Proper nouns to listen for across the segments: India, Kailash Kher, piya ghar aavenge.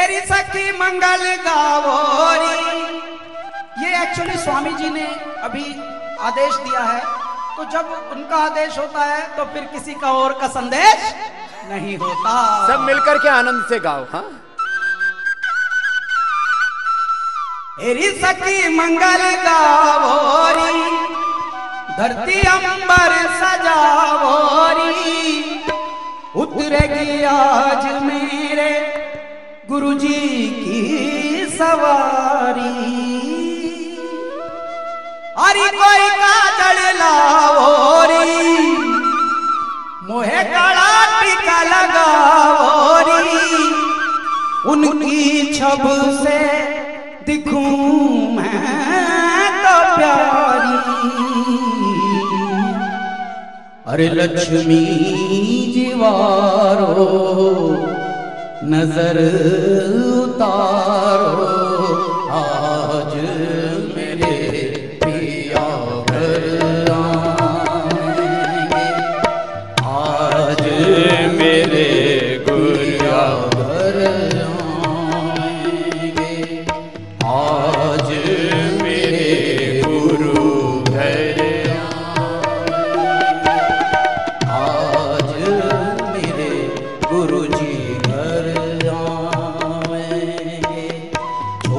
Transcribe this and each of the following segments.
एरी सखी मंगल गौरी। ये एक्चुअली स्वामी जी ने अभी आदेश दिया है, तो जब उनका आदेश होता है तो फिर किसी का और का संदेश नहीं होता। सब मिलकर के आनंद से गाओ। हाँ, एरी सखी मंगल गौरी, धरती अंबर सजावोरी, उतरेगी आज मेरे गुरुजी की सवारी। अरे कोई काजल लावोरी, मोहे काला टीका लगावोरी, उनकी छब से दिखूं मैं तो प्यारी। अरे लक्ष्मी जीवारो नजर उतारो, आज मेरे पिया घर आएंगे, आज मेरे गुरिया घर आएंगे, आज मेरे गुरु घर आएंगे, आज मेरे गुरुजी घर आएंगे। ओ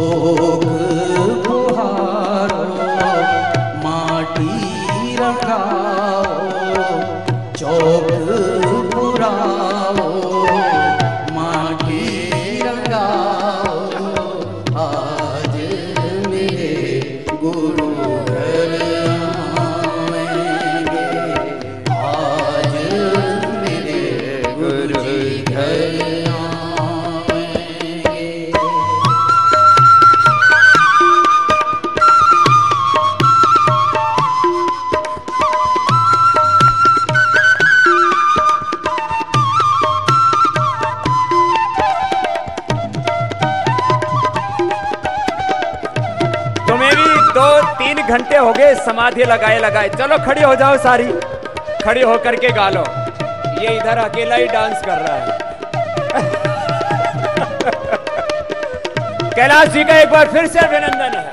घंटे हो गए समाधि लगाए लगाए। चलो खड़े हो जाओ, सारी खड़े होकर के गा लो। ये इधर अकेला ही डांस कर रहा है। कैलाश जी का एक बार फिर से अभिनंदन है।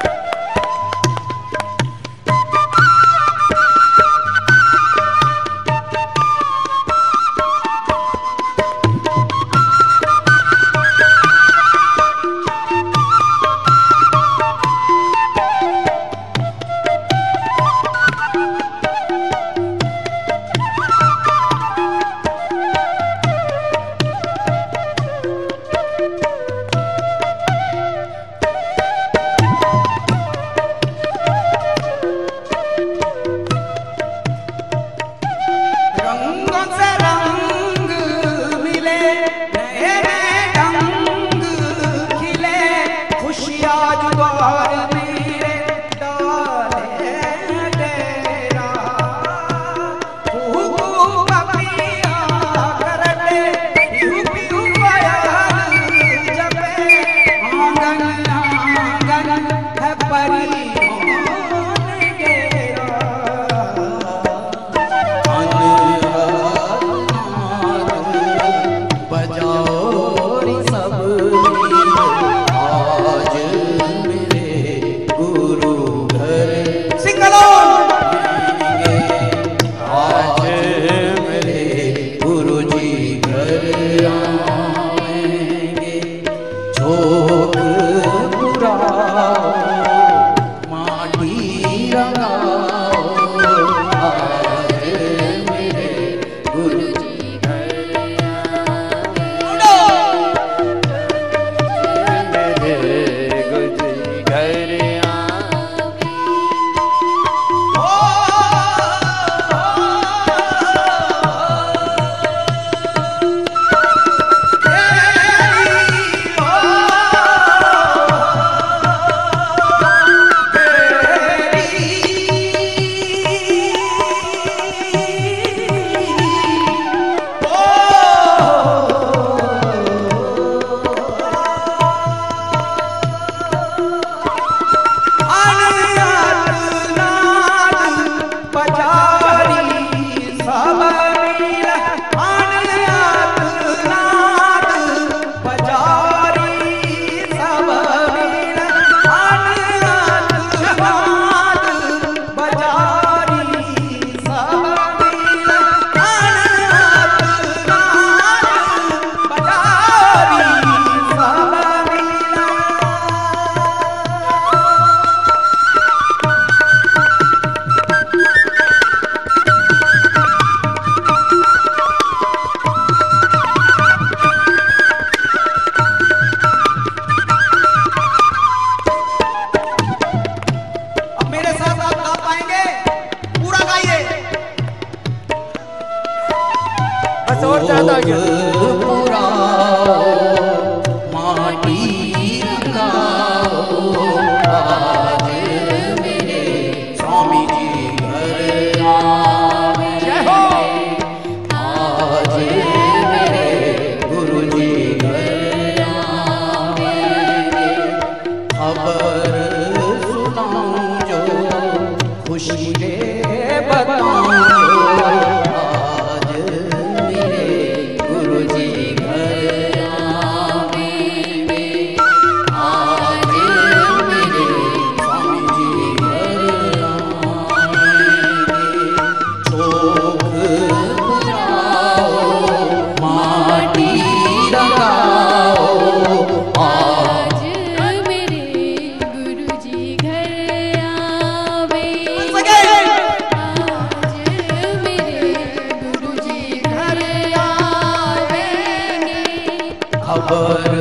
खबर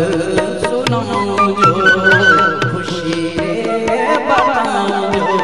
सुनो जो खुशी बताओ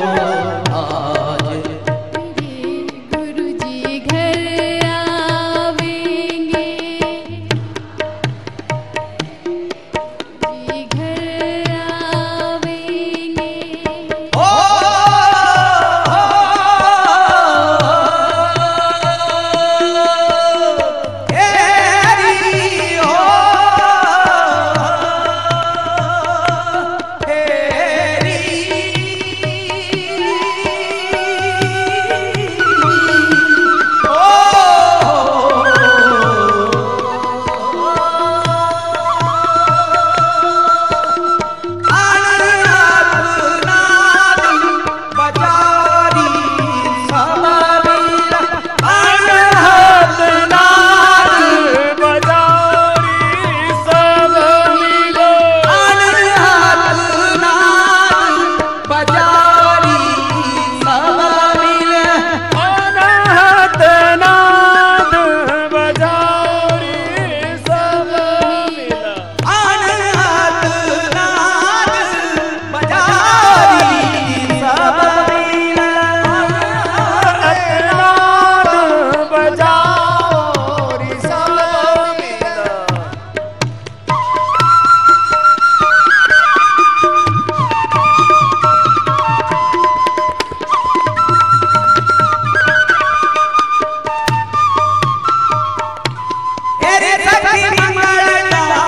आज मेरे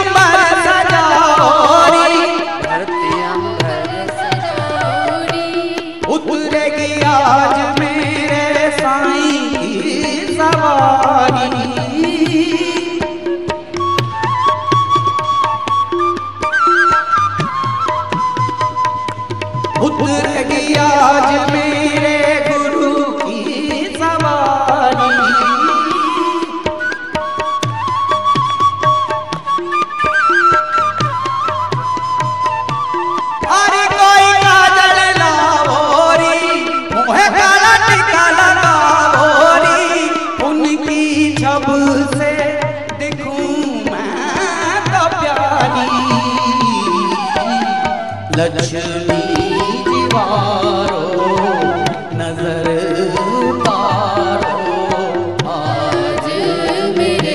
गुरु जी घर आवेंगे जी घर आवेंगे लक्ष्मी दीवारो नजर पारो आज मेरे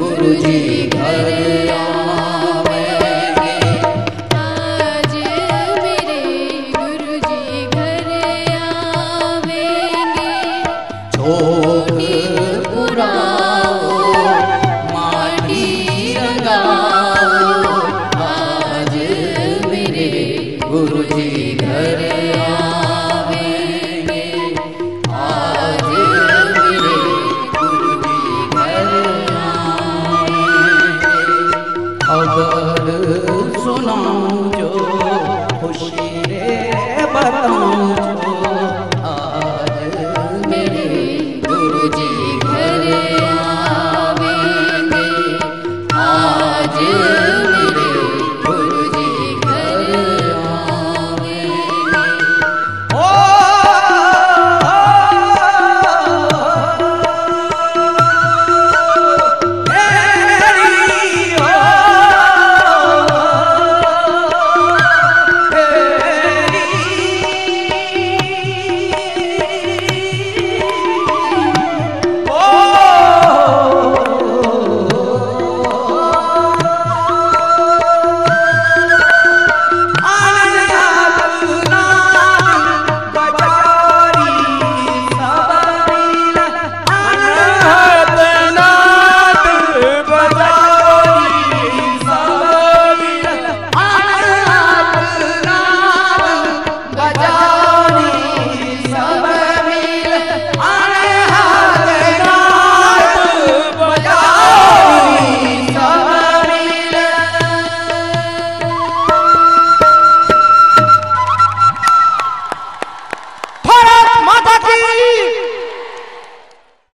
गुरुजी घर आवेंगे आज मेरे गुरुजी घर आवेंगे छोड़ पुराओ माटी रंगा गुरुजी घर आवेंगे आज मेरे गुरुजी घर आवेंगे खबर सुनो जो खुशी रे बताओ।